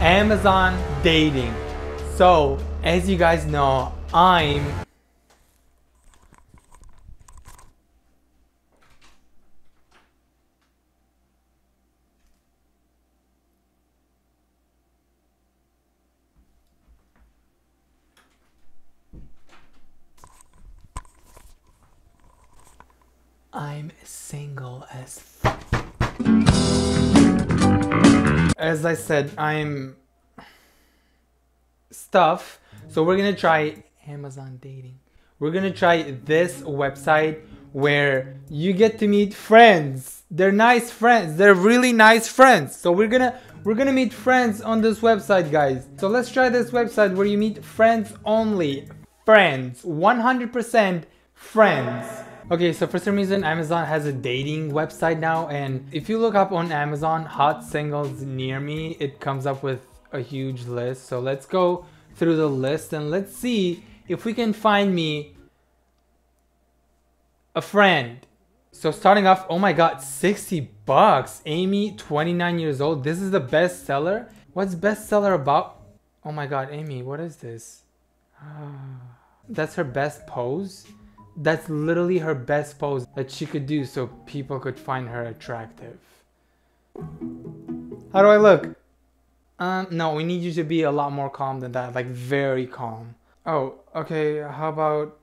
Amazon dating. So as you guys know, I'm single as fuck. As I said, I'm stuff. So we're gonna try Amazon dating. We're gonna try this website where you get to meet friends. They're nice friends. They're really nice friends. So we're gonna meet friends on this website, guys. So let's try this website where you meet friends only. Friends, 100% friends. Okay, so for some reason Amazon has a dating website now, and if you look up on Amazon hot singles near me, it comes up with a huge list. So let's go through the list and let's see if we can find me a friend. So starting off, oh my god, $60. Amy, 29 years old. This is the best seller. What's best seller about? Oh my god, Amy, what is this? That's her best pose. That's literally her best pose that she could do so people could find her attractive. How do I look? No, we need you to be a lot more calm than that, like very calm. Oh, okay, how about...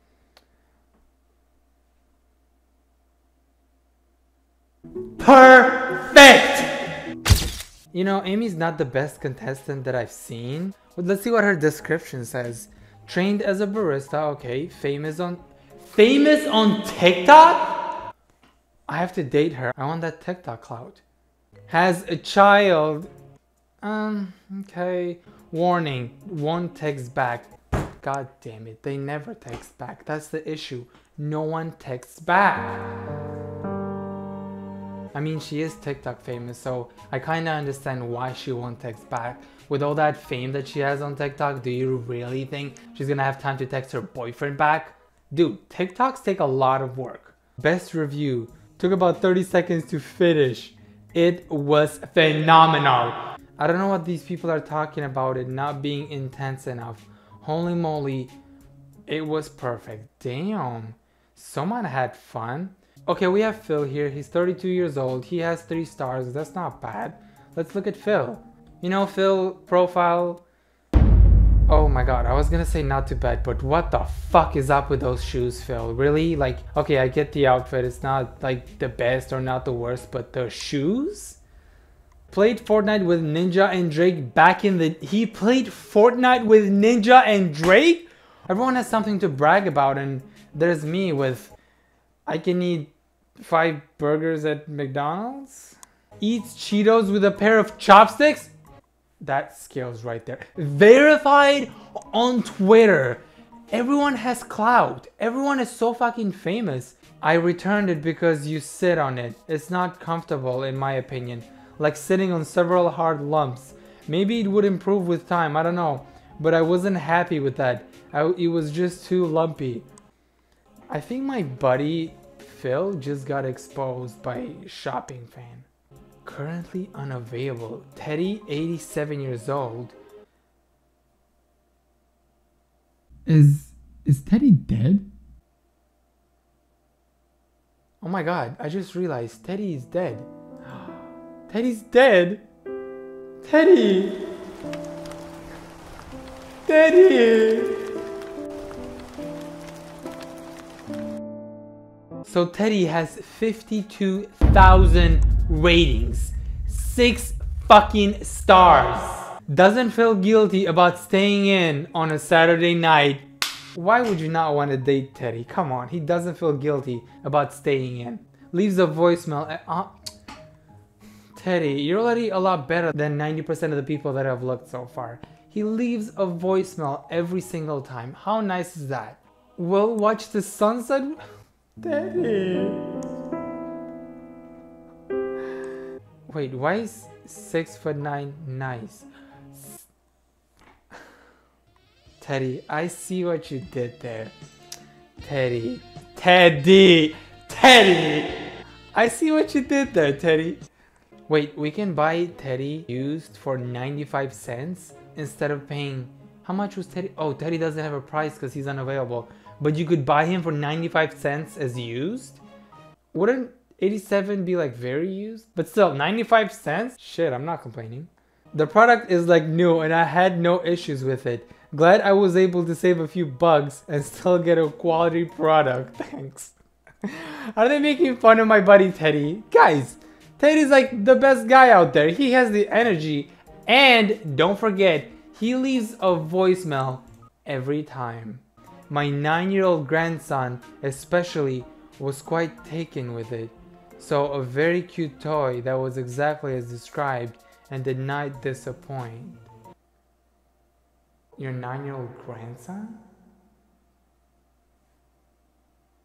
Perfect! You know, Amy's not the best contestant that I've seen. But let's see what her description says. Trained as a barista, okay, famous on TikTok? I have to date her. I want that TikTok clout. Has a child. Okay. Warning, won't text back. God damn it, they never text back. That's the issue. No one texts back. I mean, she is TikTok famous, so I kind of understand why she won't text back. With all that fame that she has on TikTok, do you really think she's gonna have time to text her boyfriend back? Dude, TikToks take a lot of work. Best review. Took about 30 seconds to finish. It was phenomenal. I don't know what these people are talking about, it not being intense enough. Holy moly, it was perfect. Damn, someone had fun. Okay, we have Phil here. He's 32 years old. He has 3 stars. That's not bad. Let's look at Phil. You know, Phil profile. Oh my god, I was gonna say not too bad, but what the fuck is up with those shoes, Phil? Really? Like, okay, I get the outfit, it's not like the best or not the worst, but the shoes? Played Fortnite with Ninja and Drake back in the... He played Fortnite with Ninja and Drake? Everyone has something to brag about, and there's me with... I can eat 5 burgers at McDonald's? Eats Cheetos with a pair of chopsticks? That scales right there. Verified on Twitter. Everyone has clout. Everyone is so fucking famous. I returned it because you sit on it. It's not comfortable in my opinion. Like sitting on several hard lumps. Maybe it would improve with time, I don't know. But I wasn't happy with that. It was just too lumpy. I think my buddy Phil just got exposed by Shopping Fan. Currently unavailable. Teddy, 87 years old. Is Teddy dead? Oh my god, I just realized Teddy is dead. Teddy's dead. Teddy. Teddy. So Teddy has 52,000 ratings. 6 fucking stars. Doesn't feel guilty about staying in on a Saturday night. Why would you not want to date Teddy? Come on, he doesn't feel guilty about staying in. Leaves a voicemail at, Teddy, you're already a lot better than 90% of the people that have looked so far. He leaves a voicemail every single time. How nice is that? We'll watch the sunset. Teddy. Wait, why is 6'9" nice? Teddy, I see what you did there. Teddy. Teddy! Teddy! I see what you did there, Teddy. Wait, we can buy Teddy used for 95 cents instead of paying... How much was Teddy? Oh, Teddy doesn't have a price because he's unavailable. But you could buy him for 95 cents as used? Wouldn't 87 be like very used? But still, 95 cents? Shit, I'm not complaining. The product is like new and I had no issues with it. Glad I was able to save a few bucks and still get a quality product. Thanks. Are they making fun of my buddy Teddy? Guys, Teddy's like the best guy out there. He has the energy. And don't forget, he leaves a voicemail every time. My 9-year-old grandson especially was quite taken with it. So a very cute toy that was exactly as described and did not disappoint. Your 9-year-old grandson?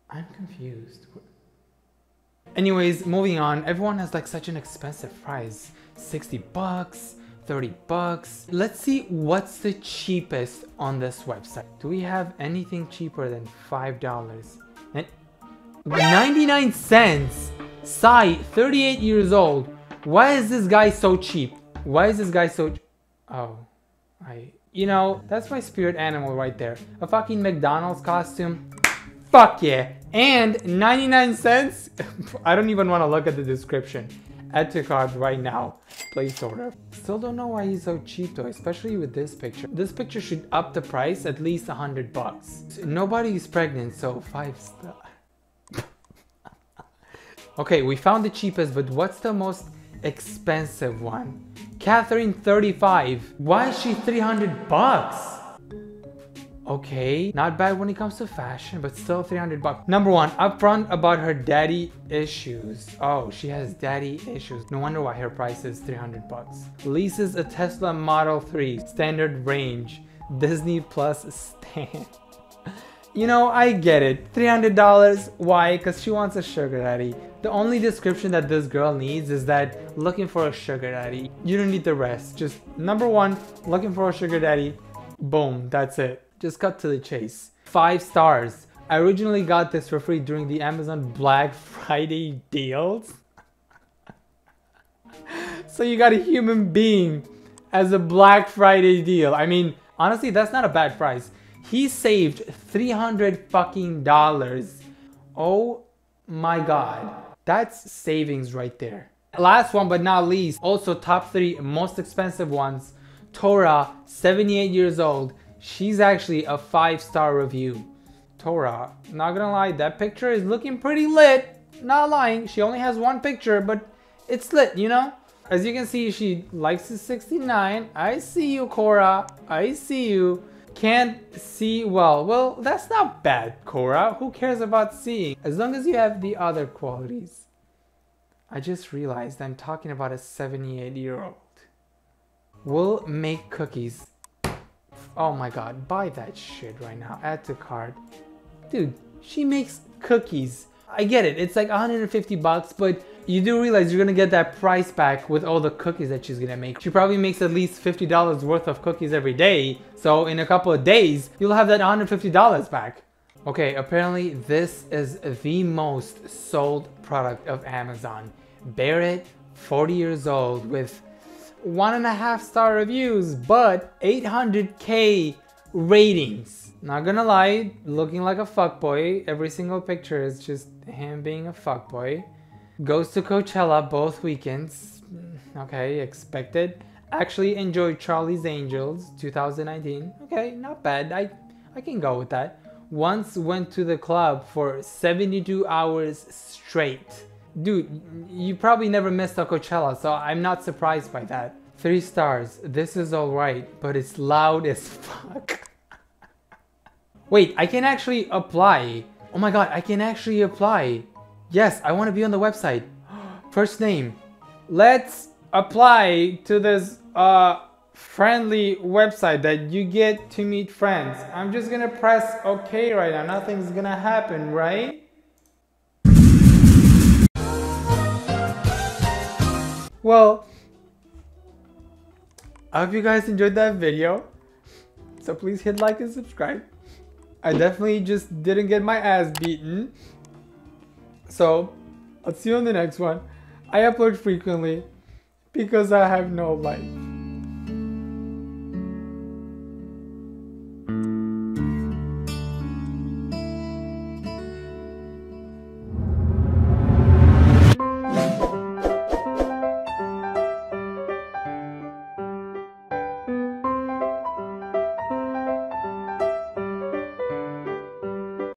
I'm confused. Anyways, moving on, everyone has like such an expensive price. 60 bucks, 30 bucks. Let's see what's the cheapest on this website. Do we have anything cheaper than $5? And 99 cents! Sai, 38 years old. Why is this guy so cheap? Why is this guy so... Oh, You know, that's my spirit animal right there. A fucking McDonald's costume. Fuck yeah! And 99 cents? I don't even want to look at the description. Add to cart right now. Place order. Still don't know why he's so cheap though, especially with this picture. This picture should up the price at least 100 bucks. Nobody is pregnant, so 5-star. Okay, we found the cheapest, but what's the most expensive one? Catherine, 35. Why is she 300 bucks? Okay, not bad when it comes to fashion, but still 300 bucks. Number one, upfront about her daddy issues. Oh, she has daddy issues. No wonder why her price is 300 bucks. Leases a Tesla Model 3, standard range, Disney Plus stand. You know, I get it. $300, why? Because she wants a sugar daddy. The only description that this girl needs is that looking for a sugar daddy. You don't need the rest. Just number one, looking for a sugar daddy. Boom, that's it. Just cut to the chase. 5 stars. I originally got this for free during the Amazon Black Friday deals. So you got a human being as a Black Friday deal. I mean, honestly, that's not a bad price. He saved $300 fucking. Oh my God. That's savings right there. Last one, but not least, also top 3 most expensive ones. Tora, 78 years old. She's actually a 5-star review. Tora, not gonna lie, that picture is looking pretty lit. Not lying, she only has one picture, but it's lit, you know? As you can see, she likes the 69. I see you, Cora. I see you. Can't see well. Well, that's not bad, Cora. Who cares about seeing? As long as you have the other qualities. I just realized I'm talking about a 78-year-old. We'll make cookies. Oh my God, buy that shit right now. Add to cart. Dude, she makes cookies. I get it, it's like 150 bucks, but you do realize you're gonna get that price back with all the cookies that she's gonna make. She probably makes at least $50 worth of cookies every day, so in a couple of days, you'll have that $150 back. Okay, apparently this is the most sold product of Amazon. Barrett, 40 years old, with 1.5-star reviews, but 800K ratings. Not gonna lie, looking like a fuckboy. Every single picture is just him being a fuckboy. Goes to Coachella both weekends. Okay, expected. Actually enjoyed Charlie's Angels 2019. Okay, not bad. I can go with that. Once went to the club for 72 hours straight. Dude, you probably never missed a Coachella, so I'm not surprised by that. 3 stars. This is alright, but it's loud as fuck. Wait, I can actually apply. Oh my God, I can actually apply. Yes, I want to be on the website. First name. Let's apply to this friendly website that you get to meet friends. I'm just gonna press OK right now. Nothing's gonna happen, right? Well, I hope you guys enjoyed that video, so please hit like and subscribe. I definitely just didn't get my ass beaten, so I'll see you on the next one. I upload frequently, because I have no life.